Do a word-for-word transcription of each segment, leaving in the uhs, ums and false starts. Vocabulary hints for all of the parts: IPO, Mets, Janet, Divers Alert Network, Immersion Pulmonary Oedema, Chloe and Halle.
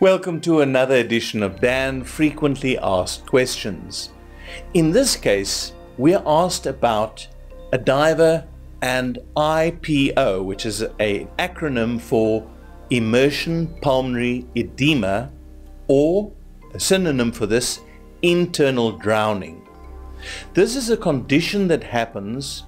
Welcome to another edition of Dan Frequently Asked Questions. In this case, we're asked about a diver and I P O, which is an acronym for Immersion Pulmonary Oedema, or a synonym for this, internal drowning. This is a condition that happens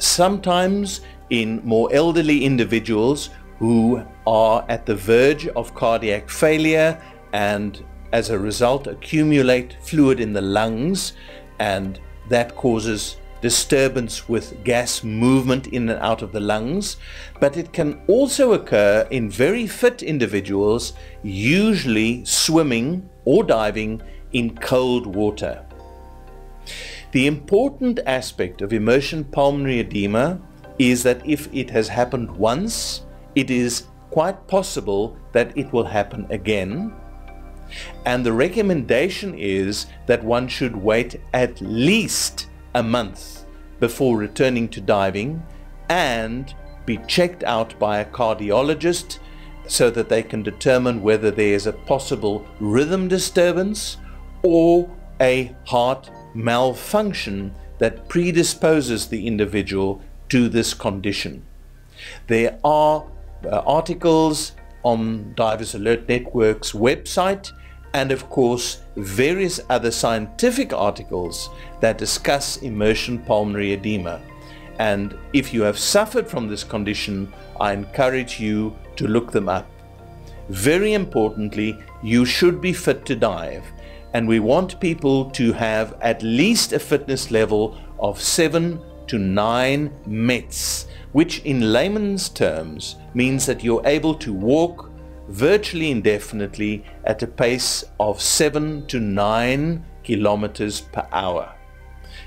sometimes in more elderly individuals who are at the verge of cardiac failure and as a result accumulate fluid in the lungs, and that causes disturbance with gas movement in and out of the lungs. But it can also occur in very fit individuals, usually swimming or diving in cold water. The important aspect of immersion pulmonary oedema is that if it has happened once, it is quite possible that it will happen again, and the recommendation is that one should wait at least a month before returning to diving and be checked out by a cardiologist so that they can determine whether there is a possible rhythm disturbance or a heart malfunction that predisposes the individual to this condition. There are Uh, articles on Divers Alert Network's website, and of course various other scientific articles that discuss immersion pulmonary oedema. And if you have suffered from this condition, I encourage you to look them up. Very importantly, you should be fit to dive, and we want people to have at least a fitness level of seven to nine Mets, which in layman's terms means that you're able to walk virtually indefinitely at a pace of seven to nine kilometers per hour.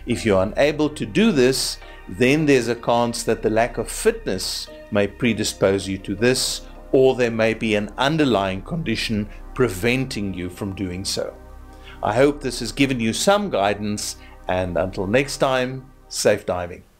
If you're unable to do this, then there's a chance that the lack of fitness may predispose you to this, or there may be an underlying condition preventing you from doing so. I hope this has given you some guidance, and until next time, safe diving.